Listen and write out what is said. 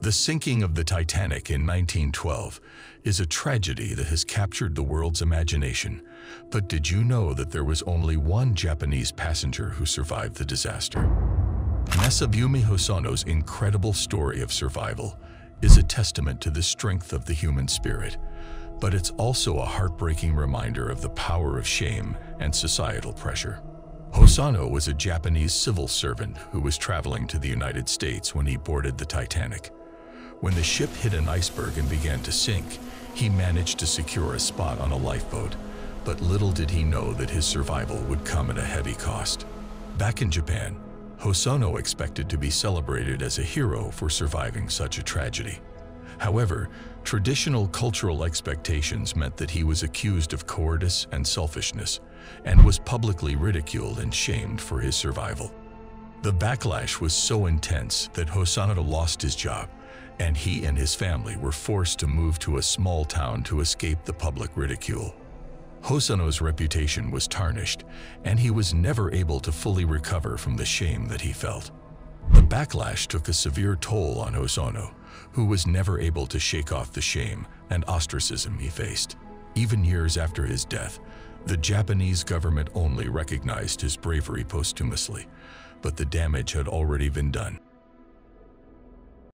The sinking of the Titanic in 1912 is a tragedy that has captured the world's imagination. But did you know that there was only one Japanese passenger who survived the disaster? Masabumi Hosono's incredible story of survival is a testament to the strength of the human spirit, but it's also a heartbreaking reminder of the power of shame and societal pressure. Hosono was a Japanese civil servant who was traveling to the United States when he boarded the Titanic. When the ship hit an iceberg and began to sink, he managed to secure a spot on a lifeboat, but little did he know that his survival would come at a heavy cost. Back in Japan, Hosono expected to be celebrated as a hero for surviving such a tragedy. However, traditional cultural expectations meant that he was accused of cowardice and selfishness, and was publicly ridiculed and shamed for his survival. The backlash was so intense that Hosono lost his job, and he and his family were forced to move to a small town to escape the public ridicule. Hosono's reputation was tarnished, and he was never able to fully recover from the shame that he felt. The backlash took a severe toll on Hosono, who was never able to shake off the shame and ostracism he faced. Even years after his death, the Japanese government only recognized his bravery posthumously, but the damage had already been done.